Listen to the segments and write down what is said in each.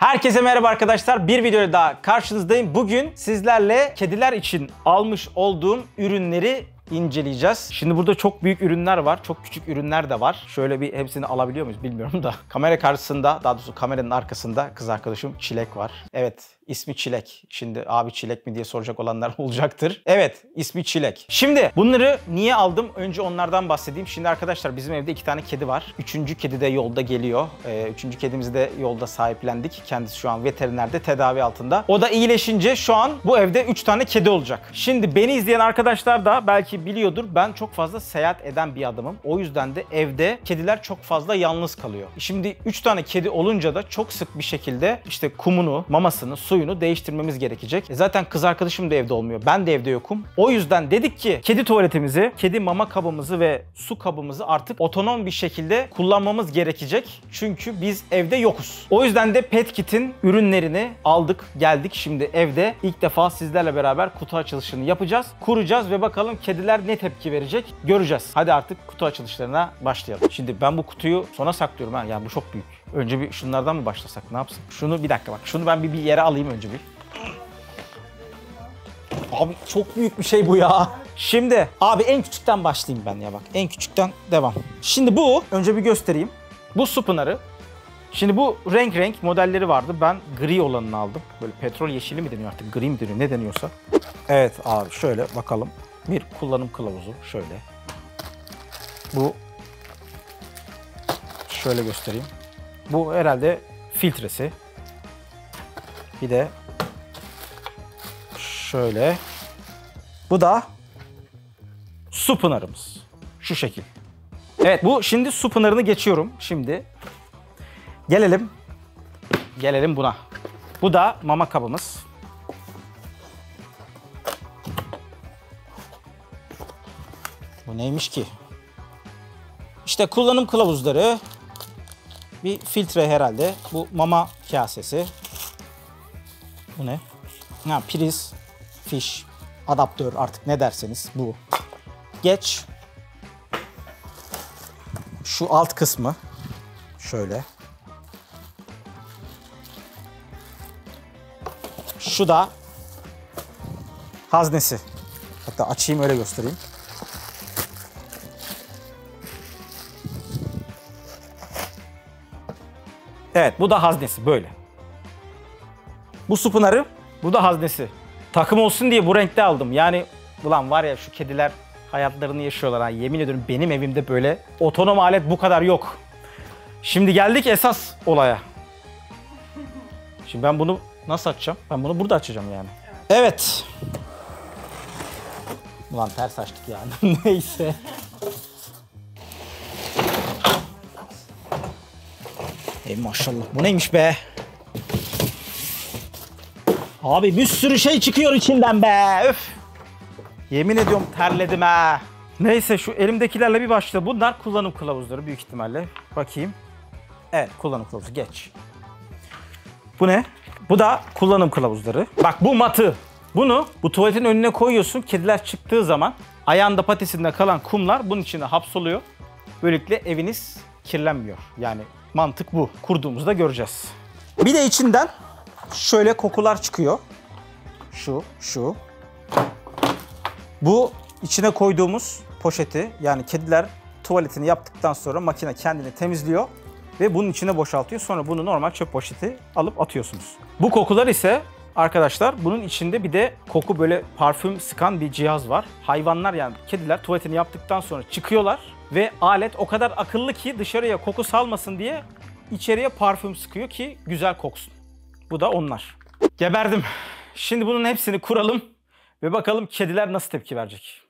Herkese merhaba arkadaşlar. Bir videoyla daha karşınızdayım. Bugün sizlerle kediler için almış olduğum ürünleri inceleyeceğiz. Şimdi burada çok büyük ürünler var. Çok küçük ürünler de var. Şöyle bir hepsini alabiliyor muyuz bilmiyorum da. Kamera karşısında, daha doğrusu kameranın arkasında kız arkadaşım Çilek var. Evet, ismi Çilek. Şimdi abi Çilek mi diye soracak olanlar olacaktır. Evet, ismi Çilek. Şimdi bunları niye aldım? Önce onlardan bahsedeyim. Şimdi arkadaşlar bizim evde 2 tane kedi var. 3. kedi de yolda geliyor. 3. kedimizi de yolda sahiplendik. Kendisi şu an veterinerde tedavi altında. O da iyileşince şu an bu evde 3 tane kedi olacak. Şimdi beni izleyen arkadaşlar da belki biliyordur, ben çok fazla seyahat eden bir adamım. O yüzden de evde kediler çok fazla yalnız kalıyor. Şimdi 3 tane kedi olunca da çok sık bir şekilde işte kumunu, mamasını, suyunu değiştirmemiz gerekecek. Zaten kız arkadaşım da evde olmuyor. Ben de evde yokum. O yüzden dedik ki kedi tuvaletimizi, kedi mama kabımızı ve su kabımızı artık otonom bir şekilde kullanmamız gerekecek. Çünkü biz evde yokuz. O yüzden de Petkit'in ürünlerini aldık, geldik. Şimdi evde ilk defa sizlerle beraber kutu açılışını yapacağız. Kuracağız ve bakalım kediler ne tepki verecek göreceğiz. Hadi artık kutu açılışlarına başlayalım. Şimdi ben bu kutuyu sona saklıyorum ha. Yani bu çok büyük. Önce bir şunlardan mı başlasak, ne yapsın? Şunu bir dakika bak. Şunu ben bir yere alayım önce bir. Abi çok büyük bir şey bu ya. Şimdi abi en küçükten başlayayım ben ya bak. En küçükten devam. Şimdi bu önce bir göstereyim. Bu su pınarı. Şimdi bu renk renk modelleri vardı. Ben gri olanını aldım. Böyle petrol yeşili mi deniyor artık? Gri mi deniyor? Ne deniyorsa. Evet abi şöyle bakalım. Bir kullanım kılavuzu şöyle. Bu şöyle göstereyim. Bu herhalde filtresi. Bir de şöyle. Bu da su pınarımız. Şu şekil. Evet bu şimdi su pınarını geçiyorum. Şimdi gelelim buna. Bu da mama kabımız. Bu neymiş ki? İşte kullanım kılavuzları, bir filtre herhalde, bu mama kasesi, bu ne? Ha, priz, fiş, adaptör artık ne derseniz bu. Geç. Şu alt kısmı, şöyle. Şu da haznesi, hatta açayım öyle göstereyim. Evet, bu da haznesi böyle. Bu su pınarı, bu da haznesi. Takım olsun diye bu renkte aldım. Yani ulan var ya şu kediler hayatlarını yaşıyorlar ha. Yemin ediyorum benim evimde böyle otonom alet bu kadar yok. Şimdi geldik esas olaya. Şimdi ben bunu nasıl açacağım? Ben bunu burada açacağım yani. Evet. Ulan ters açtık yani. Neyse. Ey maşallah. Bu neymiş be? Abi bir sürü şey çıkıyor içinden be. Öf. Yemin ediyorum terledim ha. Neyse şu elimdekilerle bir başla. Bunlar kullanım kılavuzları büyük ihtimalle. Bakayım. Evet kullanım kılavuzu geç. Bu ne? Bu da kullanım kılavuzları. Bak bu matı. Bunu bu tuvaletin önüne koyuyorsun. Kediler çıktığı zaman ayağında patisinde kalan kumlar bunun içine hapsoluyor. Böylelikle eviniz kirlenmiyor. Yani mantık bu. Kurduğumuzda göreceğiz. Bir de içinden şöyle kokular çıkıyor. Şu. Bu içine koyduğumuz poşeti, yani kediler tuvaletini yaptıktan sonra makine kendini temizliyor ve bunun içine boşaltıyor. Sonra bunu normal çöp poşeti alıp atıyorsunuz. Bu kokular ise arkadaşlar bunun içinde bir de koku böyle parfüm sıkan bir cihaz var. Hayvanlar yani kediler tuvaletini yaptıktan sonra çıkıyorlar. Ve alet o kadar akıllı ki dışarıya koku salmasın diye içeriye parfüm sıkıyor ki güzel koksun. Bu da onlar. Geberdim. Şimdi bunun hepsini kuralım ve bakalım kediler nasıl tepki verecek.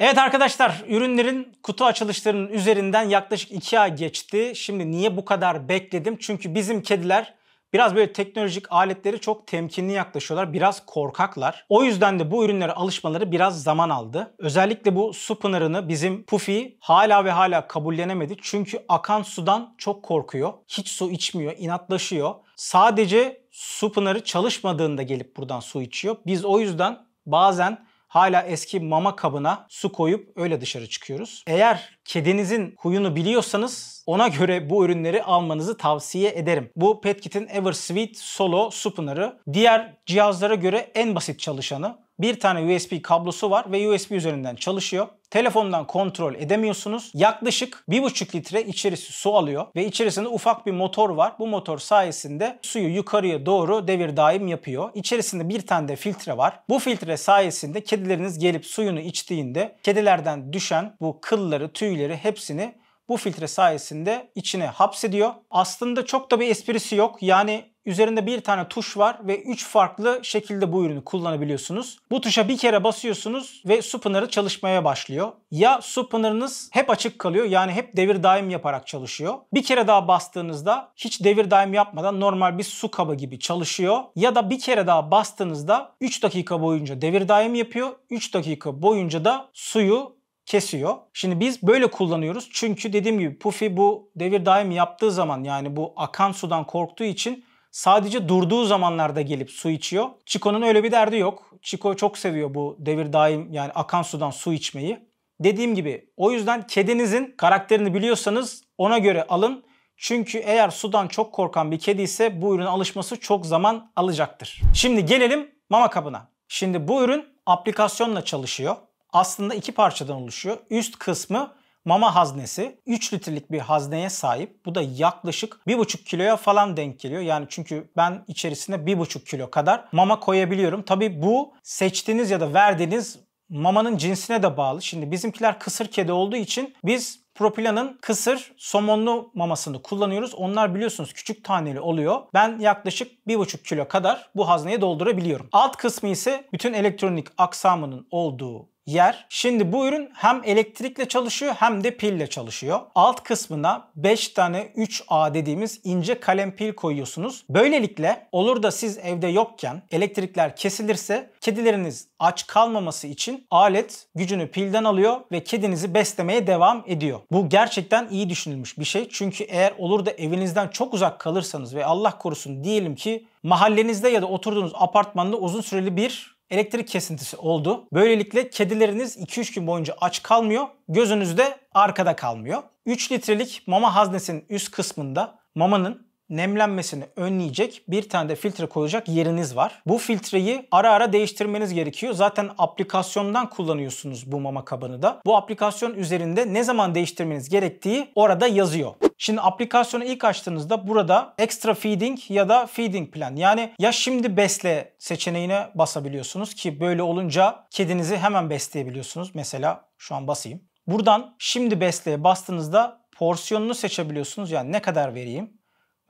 Evet arkadaşlar, ürünlerin kutu açılışlarının üzerinden yaklaşık 2 ay geçti. Şimdi niye bu kadar bekledim? Çünkü bizim kediler biraz böyle teknolojik aletleri çok temkinli yaklaşıyorlar. Biraz korkaklar. O yüzden de bu ürünlere alışmaları biraz zaman aldı. Özellikle bu su pınarını bizim Puffy hala ve hala kabullenemedi. Çünkü akan sudan çok korkuyor. Hiç su içmiyor, inatlaşıyor. Sadece su pınarı çalışmadığında gelip buradan su içiyor. Biz o yüzden bazen hala eski mama kabına su koyup öyle dışarı çıkıyoruz. Eğer kedinizin huyunu biliyorsanız ona göre bu ürünleri almanızı tavsiye ederim. Bu Petkit'in Eversweet Solo su pınarı. Diğer cihazlara göre en basit çalışanı. Bir tane USB kablosu var ve USB üzerinden çalışıyor. Telefondan kontrol edemiyorsunuz. Yaklaşık 1,5 litre içerisi su alıyor ve içerisinde ufak bir motor var. Bu motor sayesinde suyu yukarıya doğru devir daim yapıyor. İçerisinde bir tane de filtre var. Bu filtre sayesinde kedileriniz gelip suyunu içtiğinde kedilerden düşen bu kılları, tüyleri hepsini bu filtre sayesinde içine hapsediyor. Aslında çok da bir esprisi yok. Yani üzerinde bir tane tuş var ve 3 farklı şekilde bu ürünü kullanabiliyorsunuz. Bu tuşa bir kere basıyorsunuz ve su pınarı çalışmaya başlıyor. Ya su pınarınız hep açık kalıyor, yani hep devir daim yaparak çalışıyor. Bir kere daha bastığınızda hiç devir daim yapmadan normal bir su kabı gibi çalışıyor. Ya da bir kere daha bastığınızda 3 dakika boyunca devir daim yapıyor. 3 dakika boyunca da suyu kesiyor. Şimdi biz böyle kullanıyoruz. Çünkü dediğim gibi Puffy bu devir daim yaptığı zaman, yani bu akan sudan korktuğu için sadece durduğu zamanlarda gelip su içiyor. Chico'nun öyle bir derdi yok. Chico çok seviyor bu devir daim, yani akan sudan su içmeyi. Dediğim gibi o yüzden kedinizin karakterini biliyorsanız ona göre alın. Çünkü eğer sudan çok korkan bir kedi ise bu ürüne alışması çok zaman alacaktır. Şimdi gelelim mama kabına. Şimdi bu ürün aplikasyonla çalışıyor. Aslında 2 parçadan oluşuyor. Üst kısmı mama haznesi. 3 litrelik bir hazneye sahip. Bu da yaklaşık 1,5 kiloya falan denk geliyor. Yani çünkü ben içerisine 1,5 kilo kadar mama koyabiliyorum. Tabii bu seçtiğiniz ya da verdiğiniz mamanın cinsine de bağlı. Şimdi bizimkiler kısır kedi olduğu için biz Propila'nın kısır somonlu mamasını kullanıyoruz. Onlar biliyorsunuz küçük taneli oluyor. Ben yaklaşık 1,5 kilo kadar bu hazneye doldurabiliyorum. Alt kısmı ise bütün elektronik aksamının olduğu yer. Şimdi bu ürün hem elektrikle çalışıyor hem de pille çalışıyor. Alt kısmına 5 tane 3A dediğimiz ince kalem pil koyuyorsunuz. Böylelikle olur da siz evde yokken elektrikler kesilirse kedileriniz aç kalmaması için alet gücünü pilden alıyor ve kedinizi beslemeye devam ediyor. Bu gerçekten iyi düşünülmüş bir şey. Çünkü eğer olur da evinizden çok uzak kalırsanız ve Allah korusun diyelim ki mahallenizde ya da oturduğunuz apartmanda uzun süreli bir elektrik kesintisi oldu. Böylelikle kedileriniz 2-3 gün boyunca aç kalmıyor. Gözünüz de arkada kalmıyor. 3 litrelik mama haznesinin üst kısmında mamanın nemlenmesini önleyecek bir tane de filtre koyacak yeriniz var. Bu filtreyi ara ara değiştirmeniz gerekiyor. Zaten aplikasyondan kullanıyorsunuz bu mama kabını da. Bu aplikasyon üzerinde ne zaman değiştirmeniz gerektiği orada yazıyor. Şimdi aplikasyonu ilk açtığınızda burada extra feeding ya da feeding plan, yani ya şimdi besle seçeneğine basabiliyorsunuz ki böyle olunca kedinizi hemen besleyebiliyorsunuz. Mesela şu an basayım. Buradan şimdi besleye bastığınızda porsiyonunu seçebiliyorsunuz, yani ne kadar vereyim.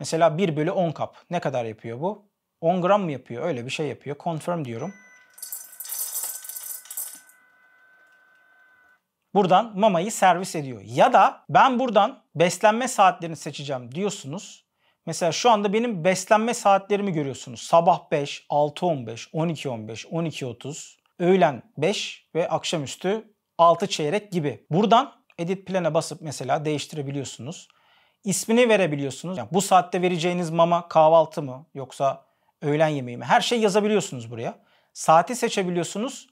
Mesela 1/10 kap. Ne kadar yapıyor bu? 10 gram mı yapıyor? Öyle bir şey yapıyor. Confirm diyorum. Buradan mamayı servis ediyor. Ya da ben buradan beslenme saatlerini seçeceğim diyorsunuz. Mesela şu anda benim beslenme saatlerimi görüyorsunuz. Sabah 5, 6:15, 12:15, 12:30, öğlen 5 ve akşamüstü 6 çeyrek gibi. Buradan edit plana basıp mesela değiştirebiliyorsunuz. İsmini verebiliyorsunuz. Yani bu saatte vereceğiniz mama kahvaltı mı yoksa öğlen yemeği mi? Her şeyi yazabiliyorsunuz buraya. Saati seçebiliyorsunuz.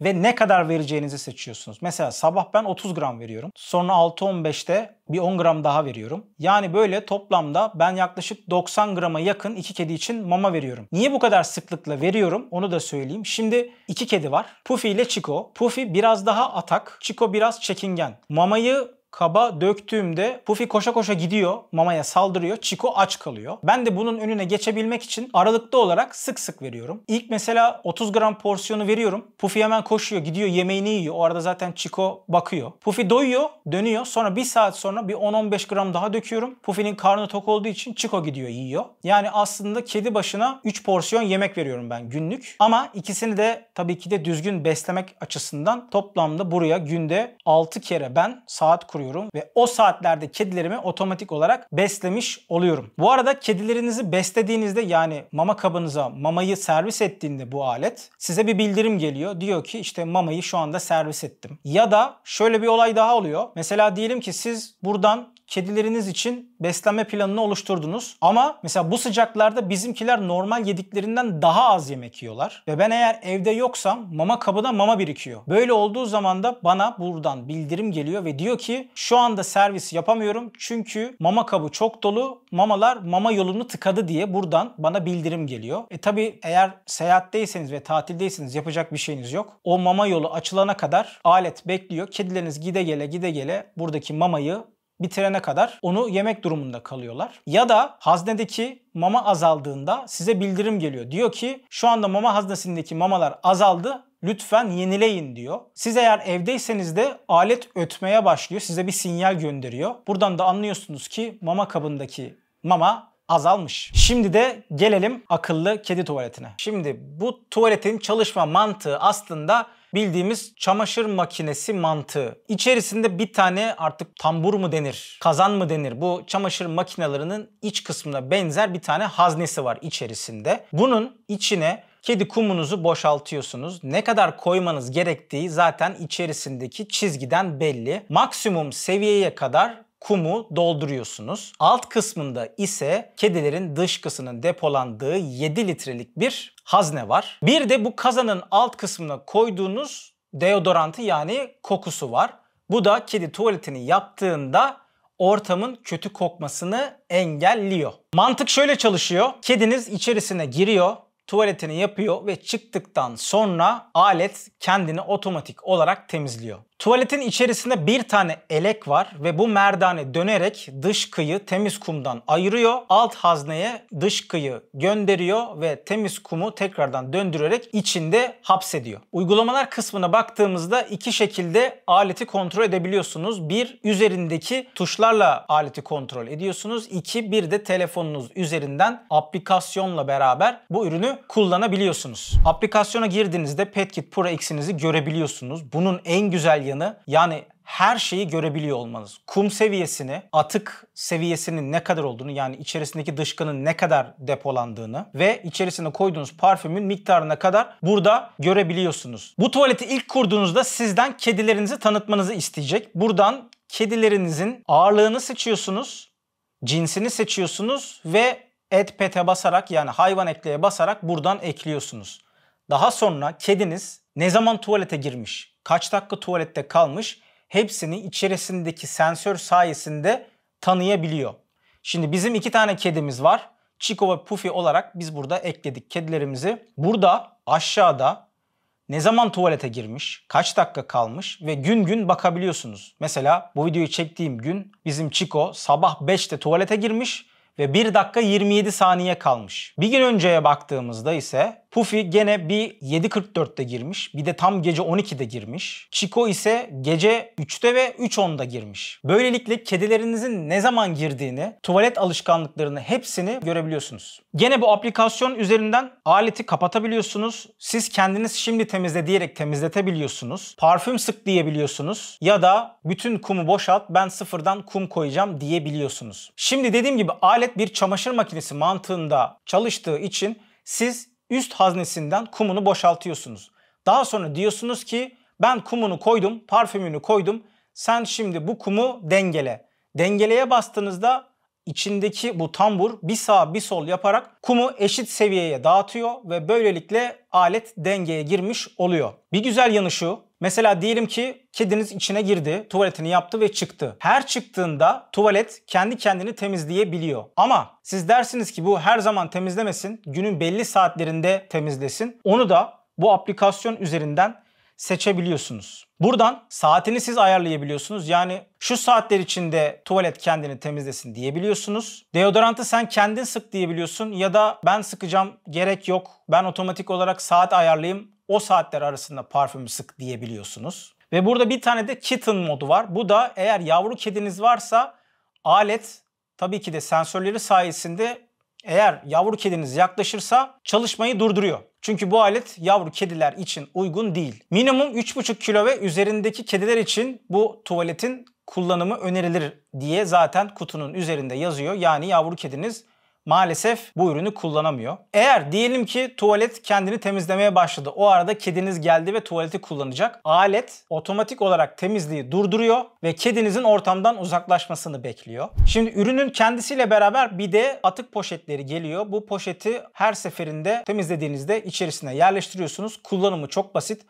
Ve ne kadar vereceğinizi seçiyorsunuz. Mesela sabah ben 30 gram veriyorum. Sonra 6:15'te bir 10 gram daha veriyorum. Yani böyle toplamda ben yaklaşık 90 grama yakın 2 kedi için mama veriyorum. Niye bu kadar sıklıkla veriyorum onu da söyleyeyim. Şimdi 2 kedi var. Puffy ile Chico. Puffy biraz daha atak. Chico biraz çekingen. Mamayı kaba döktüğümde Puffy koşa koşa gidiyor, mamaya saldırıyor, Chico aç kalıyor. Ben de bunun önüne geçebilmek için aralıklı olarak sık sık veriyorum. İlk mesela 30 gram porsiyonu veriyorum. Puffy hemen koşuyor, gidiyor yemeğini yiyor. O arada zaten Chico bakıyor. Puffy doyuyor, dönüyor. Sonra bir saat sonra bir 10-15 gram daha döküyorum. Puffy'nin karnı tok olduğu için Chico gidiyor, yiyor. Yani aslında kedi başına 3 porsiyon yemek veriyorum ben günlük. Ama ikisini de tabii ki de düzgün beslemek açısından toplamda buraya günde 6 kere ben saat kuruyorum ve o saatlerde kedilerimi otomatik olarak beslemiş oluyorum. Bu arada kedilerinizi beslediğinizde, yani mama kabınıza mamayı servis ettiğinde bu alet size bir bildirim geliyor. Diyor ki işte mamayı şu anda servis ettim. Ya da şöyle bir olay daha oluyor. Mesela diyelim ki siz buradan kedileriniz için beslenme planını oluşturdunuz. Ama mesela bu sıcaklarda bizimkiler normal yediklerinden daha az yemek yiyorlar. Ve ben eğer evde yoksam mama kabına mama birikiyor. Böyle olduğu zaman da bana buradan bildirim geliyor ve diyor ki şu anda servis yapamıyorum çünkü mama kabı çok dolu, mamalar mama yolunu tıkadı diye buradan bana bildirim geliyor. Tabi eğer seyahatteyseniz ve tatildeyseniz yapacak bir şeyiniz yok. O mama yolu açılana kadar alet bekliyor. Kedileriniz gide gele gide gele buradaki mamayı bitirene kadar onu yemek durumunda kalıyorlar. Ya da haznedeki mama azaldığında size bildirim geliyor. Diyor ki şu anda mama haznesindeki mamalar azaldı. Lütfen yenileyin diyor. Siz eğer evdeyseniz de alet ötmeye başlıyor. Size bir sinyal gönderiyor. Buradan da anlıyorsunuz ki mama kabındaki mama azalmış. Şimdi de gelelim akıllı kedi tuvaletine. Şimdi bu tuvaletin çalışma mantığı aslında bildiğimiz çamaşır makinesi mantığı. İçerisinde bir tane artık tambur mu denir, kazan mı denir? Bu çamaşır makinelerinin iç kısmına benzer bir tane haznesi var içerisinde. Bunun içine kedi kumunuzu boşaltıyorsunuz. Ne kadar koymanız gerektiği zaten içerisindeki çizgiden belli. Maksimum seviyeye kadar kumu dolduruyorsunuz. Alt kısmında ise kedilerin dışkısının depolandığı 7 litrelik bir hazne var. Bir de bu kazanın alt kısmına koyduğunuz deodorantı, yani kokusu var. Bu da kedi tuvaletini yaptığında ortamın kötü kokmasını engelliyor. Mantık şöyle çalışıyor. Kediniz içerisine giriyor, tuvaletini yapıyor ve çıktıktan sonra alet kendini otomatik olarak temizliyor. Tuvaletin içerisinde bir tane elek var ve bu merdane dönerek dışkıyı temiz kumdan ayırıyor. Alt hazneye dışkıyı gönderiyor ve temiz kumu tekrardan döndürerek içinde hapsediyor. Uygulamalar kısmına baktığımızda iki şekilde aleti kontrol edebiliyorsunuz. Bir, üzerindeki tuşlarla aleti kontrol ediyorsunuz. İki, bir de telefonunuz üzerinden aplikasyonla beraber bu ürünü kullanabiliyorsunuz. Aplikasyona girdiğinizde Petkit Pro X'inizi görebiliyorsunuz. Bunun en güzel yani her şeyi görebiliyor olmanız. Kum seviyesini, atık seviyesinin ne kadar olduğunu, yani içerisindeki dışkının ne kadar depolandığını ve içerisine koyduğunuz parfümün miktarına kadar burada görebiliyorsunuz. Bu tuvaleti ilk kurduğunuzda sizden kedilerinizi tanıtmanızı isteyecek. Buradan kedilerinizin ağırlığını seçiyorsunuz, cinsini seçiyorsunuz ve et pete basarak, yani hayvan ekleğe basarak buradan ekliyorsunuz. Daha sonra kediniz ne zaman tuvalete girmiş, kaç dakika tuvalette kalmış, hepsini içerisindeki sensör sayesinde tanıyabiliyor. Şimdi bizim iki tane kedimiz var. Chico ve Puffy olarak biz burada ekledik kedilerimizi. Burada aşağıda ne zaman tuvalete girmiş, kaç dakika kalmış ve gün gün bakabiliyorsunuz. Mesela bu videoyu çektiğim gün bizim Chico sabah 5'te tuvalete girmiş ve 1 dakika 27 saniye kalmış. Bir gün önceye baktığımızda ise Puffy gene bir 7.44'te girmiş. Bir de tam gece 12'de girmiş. Chico ise gece 3'te ve 3.10'da girmiş. Böylelikle kedilerinizin ne zaman girdiğini, tuvalet alışkanlıklarını hepsini görebiliyorsunuz. Gene bu aplikasyon üzerinden aleti kapatabiliyorsunuz. Siz kendiniz şimdi temizle diyerek temizletebiliyorsunuz. Parfüm sık diyebiliyorsunuz. Ya da bütün kumu boşalt, ben sıfırdan kum koyacağım diyebiliyorsunuz. Şimdi dediğim gibi alet bir çamaşır makinesi mantığında çalıştığı için siz üst haznesinden kumunu boşaltıyorsunuz. Daha sonra diyorsunuz ki ben kumunu koydum, parfümünü koydum. Sen şimdi bu kumu dengele. Dengeleye bastığınızda içindeki bu tambur bir sağ bir sol yaparak kumu eşit seviyeye dağıtıyor ve böylelikle alet dengeye girmiş oluyor. Bir güzel yanı şu. Mesela diyelim ki kediniz içine girdi, tuvaletini yaptı ve çıktı. Her çıktığında tuvalet kendi kendini temizleyebiliyor. Ama siz dersiniz ki bu her zaman temizlemesin, günün belli saatlerinde temizlesin. Onu da bu aplikasyon üzerinden seçebiliyorsunuz. Buradan saatini siz ayarlayabiliyorsunuz. Yani şu saatler içinde tuvalet kendini temizlesin diyebiliyorsunuz. Deodorantı sen kendin sık diyebiliyorsun ya da ben sıkacağım, gerek yok, ben otomatik olarak saat ayarlayayım, o saatler arasında parfümü sık diyebiliyorsunuz. Ve burada bir tane de kitten modu var. Bu da eğer yavru kediniz varsa alet tabii ki de sensörleri sayesinde eğer yavru kediniz yaklaşırsa çalışmayı durduruyor. Çünkü bu alet yavru kediler için uygun değil. Minimum 3,5 kilo ve üzerindeki kediler için bu tuvaletin kullanımı önerilir diye zaten kutunun üzerinde yazıyor. Yani yavru kediniz maalesef bu ürünü kullanamıyor. Eğer diyelim ki tuvalet kendini temizlemeye başladı. O arada kediniz geldi ve tuvaleti kullanacak. Alet otomatik olarak temizliği durduruyor ve kedinizin ortamdan uzaklaşmasını bekliyor. Şimdi ürünün kendisiyle beraber bir de atık poşetleri geliyor. Bu poşeti her seferinde temizlediğinizde içerisine yerleştiriyorsunuz. Kullanımı çok basit.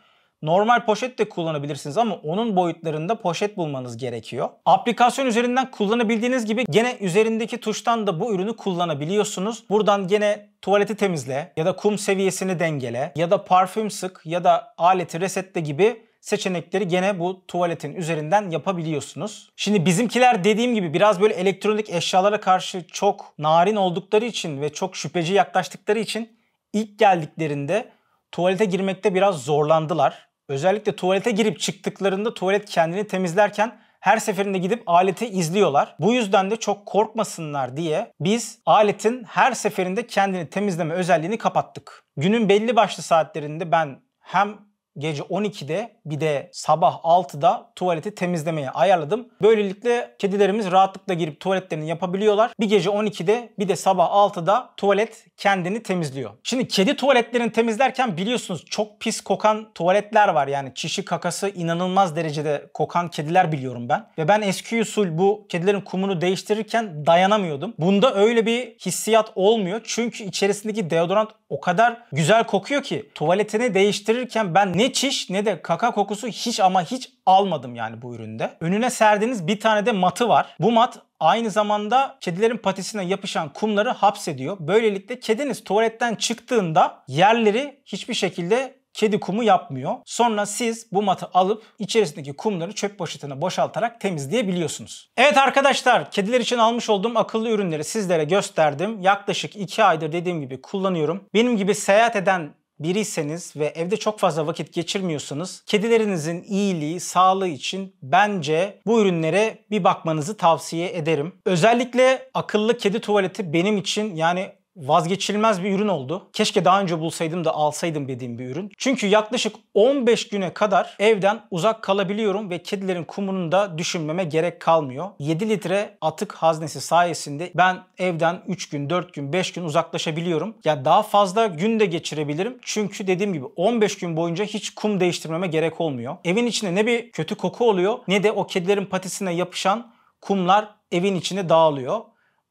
Normal poşet de kullanabilirsiniz ama onun boyutlarında poşet bulmanız gerekiyor. Aplikasyon üzerinden kullanabildiğiniz gibi gene üzerindeki tuştan da bu ürünü kullanabiliyorsunuz. Buradan gene tuvaleti temizle ya da kum seviyesini dengele ya da parfüm sık ya da aleti resetle gibi seçenekleri gene bu tuvaletin üzerinden yapabiliyorsunuz. Şimdi bizimkiler dediğim gibi biraz böyle elektronik eşyalara karşı çok narin oldukları için ve çok şüpheci yaklaştıkları için ilk geldiklerinde tuvalete girmekte biraz zorlandılar. Özellikle tuvalete girip çıktıklarında tuvalet kendini temizlerken her seferinde gidip aleti izliyorlar. Bu yüzden de çok korkmasınlar diye biz aletin her seferinde kendini temizleme özelliğini kapattık. Günün belli başlı saatlerinde ben hem gece 12'de bir de sabah 6'da tuvaleti temizlemeye ayarladım. Böylelikle kedilerimiz rahatlıkla girip tuvaletlerini yapabiliyorlar. Bir gece 12'de bir de sabah 6'da tuvalet kendini temizliyor. Şimdi kedi tuvaletlerini temizlerken biliyorsunuz çok pis kokan tuvaletler var. Yani çişi kakası inanılmaz derecede kokan kediler biliyorum ben. Ve ben eski usul bu kedilerin kumunu değiştirirken dayanamıyordum. Bunda öyle bir hissiyat olmuyor. Çünkü içerisindeki deodorant o kadar güzel kokuyor ki tuvaletini değiştirirken ben ne çiş ne de kaka kokusu hiç ama hiç almadım yani bu üründe. Önüne serdiğiniz bir tane de matı var. Bu mat aynı zamanda kedilerin patisine yapışan kumları hapsediyor. Böylelikle kediniz tuvaletten çıktığında yerleri hiçbir şekilde kedi kumu yapmıyor. Sonra siz bu matı alıp içerisindeki kumları çöp poşetine boşaltarak temizleyebiliyorsunuz. Evet arkadaşlar, kediler için almış olduğum akıllı ürünleri sizlere gösterdim. Yaklaşık 2 aydır dediğim gibi kullanıyorum. Benim gibi seyahat eden biriyseniz ve evde çok fazla vakit geçirmiyorsanız kedilerinizin iyiliği, sağlığı için bence bu ürünlere bir bakmanızı tavsiye ederim. Özellikle akıllı kedi tuvaleti benim için yani vazgeçilmez bir ürün oldu. Keşke daha önce bulsaydım da alsaydım dediğim bir ürün. Çünkü yaklaşık 15 güne kadar evden uzak kalabiliyorum ve kedilerin kumunu da düşünmeme gerek kalmıyor. 7 litre atık haznesi sayesinde ben evden 3 gün, 4 gün, 5 gün uzaklaşabiliyorum. Yani daha fazla gün de geçirebilirim. Çünkü dediğim gibi 15 gün boyunca hiç kum değiştirmeme gerek olmuyor. Evin içinde ne bir kötü koku oluyor ne de o kedilerin patisine yapışan kumlar evin içine dağılıyor.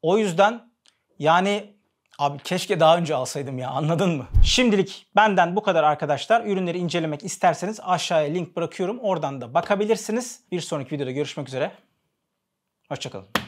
O yüzden yani abi keşke daha önce alsaydım ya, anladın mı? Şimdilik benden bu kadar arkadaşlar. Ürünleri incelemek isterseniz aşağıya link bırakıyorum. Oradan da bakabilirsiniz. Bir sonraki videoda görüşmek üzere. Hoşçakalın.